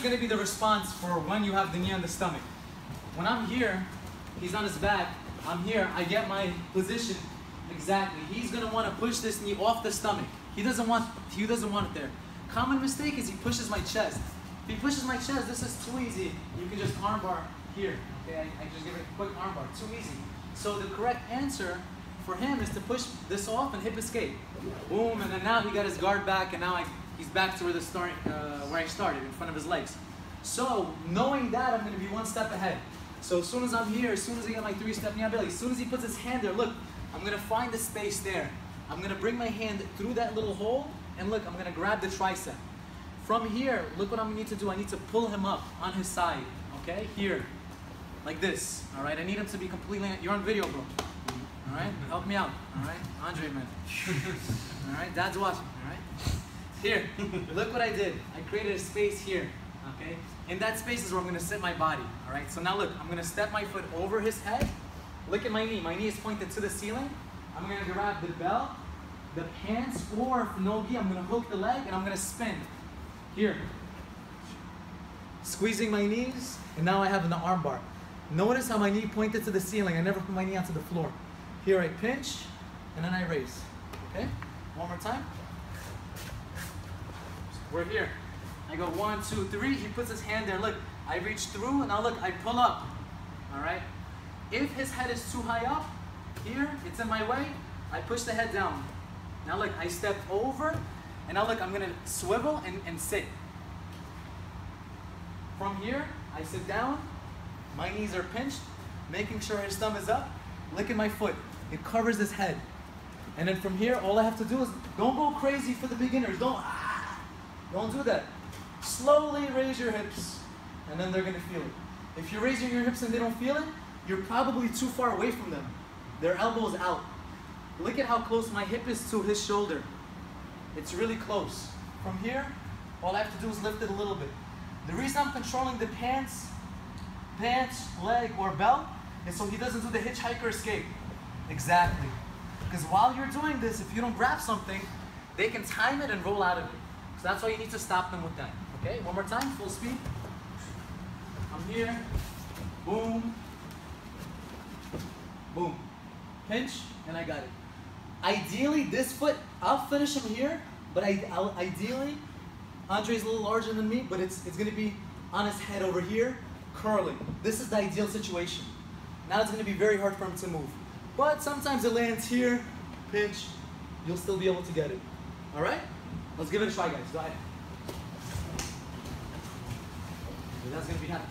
that's going to be the response for when you have the knee on the stomach. When I'm here, he's on his back, I'm here, I get my position exactly. He's going to want to push this knee off the stomach. He doesn't want it there. Common mistake is he pushes my chest. If he pushes my chest, this is too easy. You can just armbar here. Okay, I just give it a quick armbar. Too easy. So the correct answer for him is to push this off and hip escape. Boom, and then now he got his guard back, and now he's back to where I started, in front of his legs. So knowing that, I'm going to be one step ahead. So as soon as I'm here, as soon as I get my three-step knee on belly, as soon as he puts his hand there, look, I'm going to find the space there. I'm going to bring my hand through that little hole, and look, I'm going to grab the tricep. From here, look what I'm going to need to do. I need to pull him up on his side, okay? Here, like this, all right? I need him to be completely, you're on video, bro. All right, help me out, all right? Andrei, man. All right, dad's watching, all right? Here, look what I did. I created a space here, okay? And that space is where I'm going to sit my body, all right? So now look, I'm going to step my foot over his head. Look at my knee. My knee is pointed to the ceiling. I'm going to grab the belt, the pants, or if no gi, I'm going to hook the leg, and I'm going to spin. Here, squeezing my knees, and now I have an arm bar. Notice how my knee pointed to the ceiling. I never put my knee onto the floor. Here I pinch, and then I raise, okay? One more time. We're here. I go one, two, three. He puts his hand there. Look, I reach through, and now look, I pull up, all right? If his head is too high up, here, it's in my way, I push the head down. Now look, I step over, and now look, I'm gonna swivel and sit. From here, I sit down, my knees are pinched, making sure his thumb is up. Look at my foot, it covers his head. And then from here, all I have to do is, don't go crazy for the beginners, don't do that. Slowly raise your hips, and then they're gonna feel it. If you're raising your hips and they don't feel it, you're probably too far away from them. Their elbow's out. Look at how close my hip is to his shoulder. It's really close. From here, all I have to do is lift it a little bit. The reason I'm controlling the pants, leg, or belt, is so he doesn't do the hitchhiker escape. Exactly. Because while you're doing this, if you don't grab something, they can time it and roll out of it. So that's why you need to stop them with that. Okay, one more time, full speed. I'm here. Boom. Boom. Pinch, and I got it. Ideally, this foot, I'll finish him here, but ideally, Andrei's a little larger than me, but it's gonna be on his head over here, curling. This is the ideal situation. Now it's gonna be very hard for him to move. But sometimes it lands here, pinch, you'll still be able to get it. All right? Let's give it a try, guys, go ahead. That's gonna be hard.